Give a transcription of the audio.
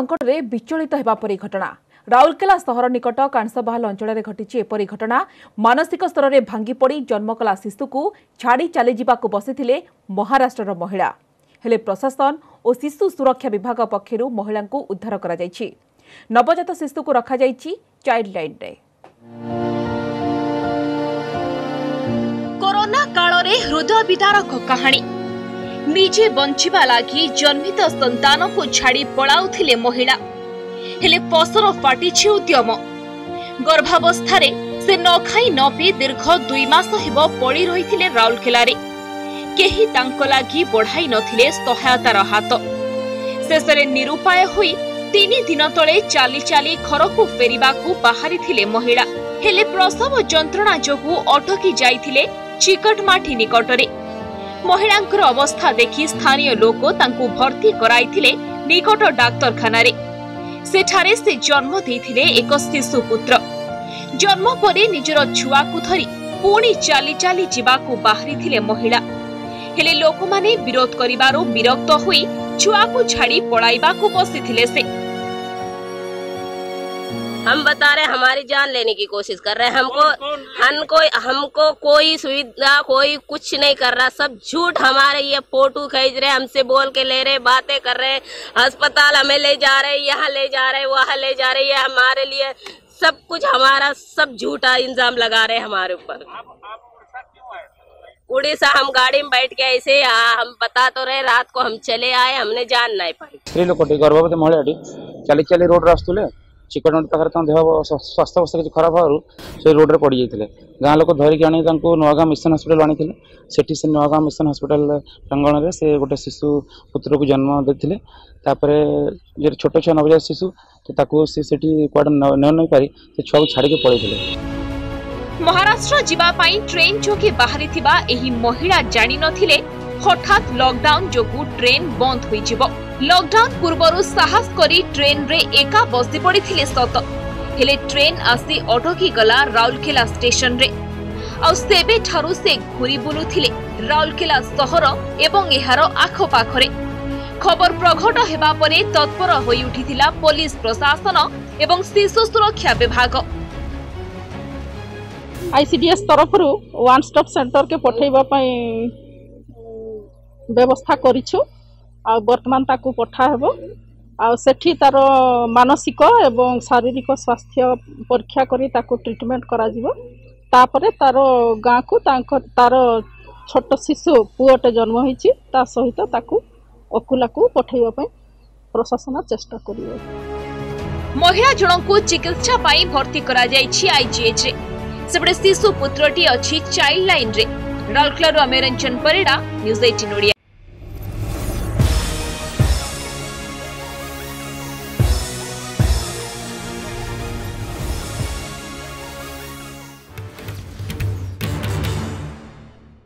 संकटे विचलित होगा परी घटना राउरकेला सहर निकट कांसबाहाल अंचल घटी एपरी घटना। मानसिक स्तर में भांगी पड़ी जन्मकला शिशु को छाड़ी चली जावाक बसीथिले महाराष्ट्र महिला, हेले प्रशासन और शिशु सुरक्षा विभाग पक्षर महिला को उद्धार करा जायछि। नवजात शिशु को रखा जायछि चाइल्ड लाइन रे। कोरोना काल रे हृदय विदारक कहानी, निजे बंचिबा लागि जन्मित संतान को छाड़ी पलाउथिले महिला, हेले पसर फाटिछि उद्यम। गर्भावस्था रे से न खाई न पी दीर्घ 2 मास हेबो पड़ी रहिथिले राउरकेला रे। केही तांको लागी बढ़ाई नथिले सहायतार हात। शेषे निरुपाय होई 3 दिन तले चाली चाली घर को फेरिबाकू बाहरी थिले महिला, हेले प्रसव जंत्रणा जोगु अटकी जाइथिले चिकटमाटी निकटरे। महिलांकर अवस्था देखि स्थानीय लोक तांकू भर्ती कराइथिले निकट डाक्तरखाना रे। सेठारे से जन्म देइथिले एक शिशु पुत्र। जन्म परे निजर छुआ को धरी पुणी चाली चाली जीवाकू बाहरी थिले महिला, हेले लोक माने विरोध करिबारो विरक्त होई छुआ को छाड़ी पड़ाइबाकू बसीथिले से। हम बता रहे हमारी जान लेने की कोशिश कर रहे हैं, हमको कोई सुविधा कोई कुछ नहीं कर रहा, सब झूठ। हमारे ये फोटो खींच रहे, हमसे बोल के ले रहे, बातें कर रहे, अस्पताल हमें ले जा रहे, यहाँ ले जा रहे, वहाँ ले जा रहे। ये हमारे लिए सब कुछ हमारा सब झूठा इल्जाम लगा रहे हमारे ऊपर। उड़ीसा हम गाड़ी में बैठ के ऐसे हम बता तो रहे, रात को हम चले आए, हमने जान नहीं पाई। स्त्री लोग गर्भवती महिला चली चली रोड रास्ते चिकटमाटी पाखे देह स्वास्थ्य अवस्था किसी खराब हूँ से रोड रे पड़ जाते। गाँव लोक धरिक आनी नवागाम मिशन हॉस्पिटल आनी से नवागाम मिशन हॉस्पिटल प्रांगण में से गोटे शिशु पुत्र को जन्म देते। जो छोट छुआ नवजात शिशु तो कौटे नहीं पारी से छुआ को छाड़िक पड़े। महाराष्ट्र जीवा पाई ट्रेन जोगे बाहरी थिबा एही महिला जानी नथिले हठात लॉकडाउन जोगु ट्रेन बंद होई जिवो। लॉकडाउन पूर्वरु साहस करी ट्रेन रे एका बसी पड़ीथिले सत, हेले ट्रेन आसी अटकी गला राउरकेला स्टेशन रे। आ सेबे ठारु से घुरी बुलुथिले राउरकेला शहर एवं एहार आखो पाखरे। खबर प्रघट हेबा परे तत्पर होई उठिथिला पुलिस प्रशासन एवं शिशु सुरक्षा विभाग। आईसीडीएस तरफ रु वन स्टॉप सेंटर के पठेबा पई व्यवस्था करिछु। आ वर्तमान ताकू पठा हेबो आ सेठी तार मानसिक एवं शारीरिक स्वास्थ्य परीक्षा करी ताकू ट्रीटमेंट करा जिवो। तापरे तार गां को तार छोट शिशु पुओटे जन्म होईछि ता सहित ताकू अकुला को पठेबा पई प्रशासन चेष्टा करियो। महिला जणको चिकित्सा पई भर्ती करा जाईछि आईजीएच रे। शिशु पुत्रटी अच्छी चाइल्ड लाइन रे। राउरकेला रु अमेरंचन परिडा, न्यूज 18 ओडिया।